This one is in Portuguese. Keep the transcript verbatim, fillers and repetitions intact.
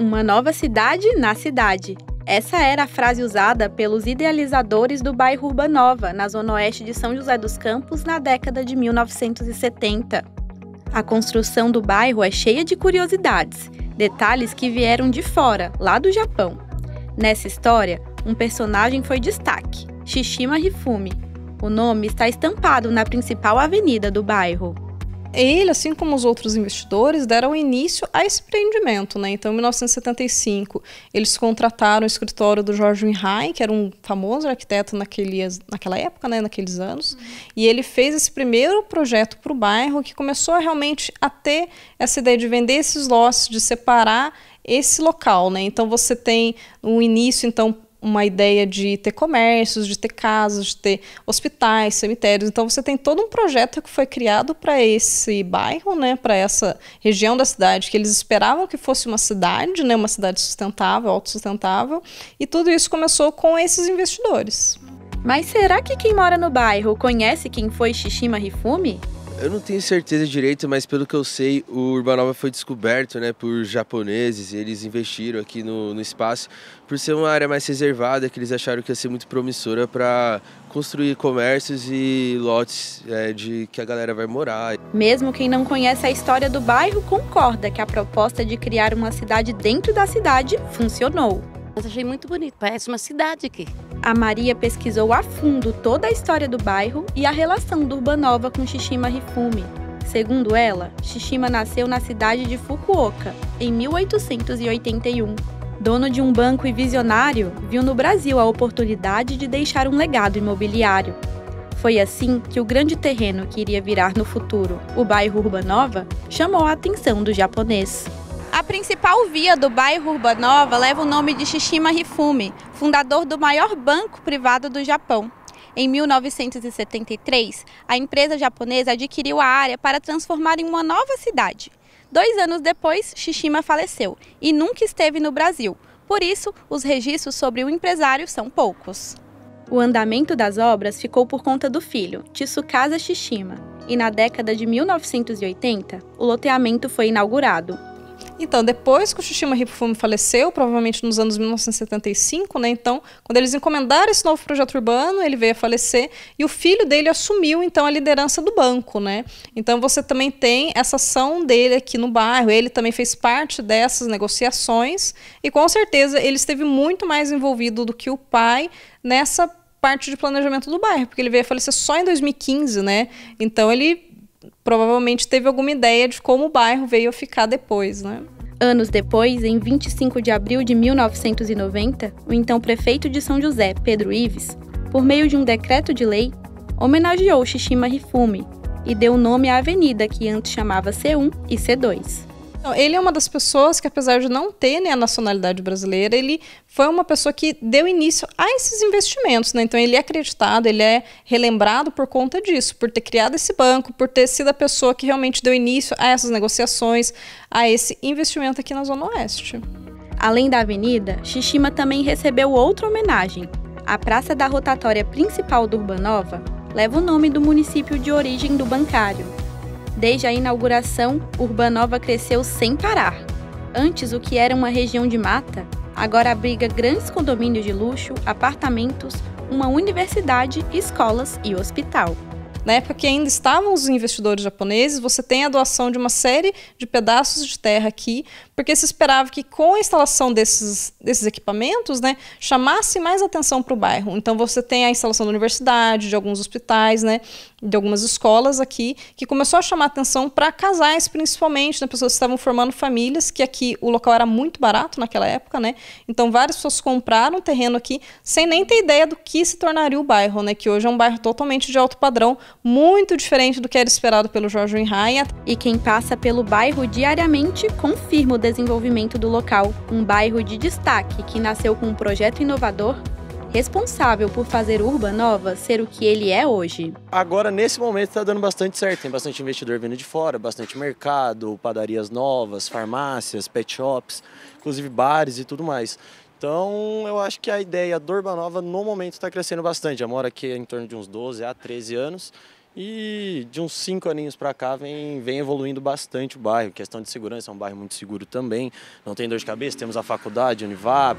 Uma nova cidade na cidade. Essa era a frase usada pelos idealizadores do bairro Urbanova, na zona oeste de São José dos Campos, na década de mil novecentos e setenta. A construção do bairro é cheia de curiosidades, detalhes que vieram de fora, lá do Japão. Nessa história, um personagem foi destaque, Shishima Hifumi. O nome está estampado na principal avenida do bairro. Ele, assim como os outros investidores, deram início a esse empreendimento, né? Então, em mil novecentos e setenta e cinco, eles contrataram o escritório do Jorge Weinheim, que era um famoso arquiteto naquele, naquela época, né? Naqueles anos, uhum. E ele fez esse primeiro projeto para o bairro, que começou realmente a ter essa ideia de vender esses lotes, de separar esse local, né? Então, você tem no início, então, uma ideia de ter comércios, de ter casas, de ter hospitais, cemitérios. Então você tem todo um projeto que foi criado para esse bairro, né, para essa região da cidade, que eles esperavam que fosse uma cidade, né, uma cidade sustentável, autossustentável, e tudo isso começou com esses investidores. Mas será que quem mora no bairro conhece quem foi Shishima Hifumi? Eu não tenho certeza direito, mas pelo que eu sei, o Urbanova foi descoberto, né, por japoneses, e eles investiram aqui no, no espaço por ser uma área mais reservada, que eles acharam que ia ser muito promissora para construir comércios e lotes é, de que a galera vai morar. Mesmo quem não conhece a história do bairro concorda que a proposta de criar uma cidade dentro da cidade funcionou. Eu achei muito bonito, parece uma cidade aqui. A Maria pesquisou a fundo toda a história do bairro e a relação do Urbanova com Shishima Hifumi. Segundo ela, Shishima nasceu na cidade de Fukuoka, em mil oitocentos e oitenta e um. Dono de um banco e visionário, viu no Brasil a oportunidade de deixar um legado imobiliário. Foi assim que o grande terreno que iria virar no futuro, o bairro Urbanova, chamou a atenção do japonês. A principal via do bairro Urbanova leva o nome de Shishima Hifumi, fundador do maior banco privado do Japão. Em mil novecentos e setenta e três, a empresa japonesa adquiriu a área para transformar em uma nova cidade. Dois anos depois, Shishima faleceu e nunca esteve no Brasil. Por isso, os registros sobre o empresário são poucos. O andamento das obras ficou por conta do filho, Tsukasa Shishima, e na década de mil novecentos e oitenta, o loteamento foi inaugurado. Então, depois que o Shishima Hifumi faleceu, provavelmente nos anos mil novecentos e setenta e cinco, né? Então, quando eles encomendaram esse novo projeto urbano, ele veio a falecer e o filho dele assumiu, então, a liderança do banco, né? Então, você também tem essa ação dele aqui no bairro, ele também fez parte dessas negociações e, com certeza, ele esteve muito mais envolvido do que o pai nessa parte de planejamento do bairro, porque ele veio a falecer só em dois mil e quinze, né? Então, ele provavelmente teve alguma ideia de como o bairro veio a ficar depois, né? Anos depois, em vinte e cinco de abril de mil novecentos e noventa, o então prefeito de São José, Pedro Ives, por meio de um decreto de lei, homenageou Shishima Hifumi e deu nome à avenida que antes chamava C um e C dois. Ele é uma das pessoas que, apesar de não ter, né, a nacionalidade brasileira, ele foi uma pessoa que deu início a esses investimentos, né? Então ele é acreditado, ele é relembrado por conta disso, por ter criado esse banco, por ter sido a pessoa que realmente deu início a essas negociações, a esse investimento aqui na Zona Oeste. Além da avenida, Shishima também recebeu outra homenagem. A praça da rotatória principal do Urbanova leva o nome do município de origem do bancário. Desde a inauguração, Urbanova cresceu sem parar. Antes, o que era uma região de mata, agora abriga grandes condomínios de luxo, apartamentos, uma universidade, escolas e hospital. Na época que ainda estavam os investidores japoneses, você tem a doação de uma série de pedaços de terra aqui, porque se esperava que com a instalação desses, desses equipamentos, né, chamasse mais atenção para o bairro. Então você tem a instalação da universidade, de alguns hospitais, né, de algumas escolas aqui, que começou a chamar atenção para casais, principalmente, né, pessoas que estavam formando famílias, que aqui o local era muito barato naquela época, né? Então várias pessoas compraram terreno aqui sem nem ter ideia do que se tornaria o bairro, né, que hoje é um bairro totalmente de alto padrão, muito diferente do que era esperado pelo Jorge Weinheim. E quem passa pelo bairro diariamente confirma o desenvolvimento do local, um bairro de destaque que nasceu com um projeto inovador, responsável por fazer o Urbanova ser o que ele é hoje. Agora, nesse momento, está dando bastante certo, tem bastante investidor vindo de fora, bastante mercado, padarias novas, farmácias, pet shops, inclusive bares e tudo mais. Então, eu acho que a ideia do Urbanova, no momento, está crescendo bastante. Eu moro aqui em torno de uns doze a treze anos E de uns cinco aninhos para cá vem, vem evoluindo bastante o bairro. Questão de segurança, é um bairro muito seguro também. Não tem dor de cabeça, temos a faculdade, Univap...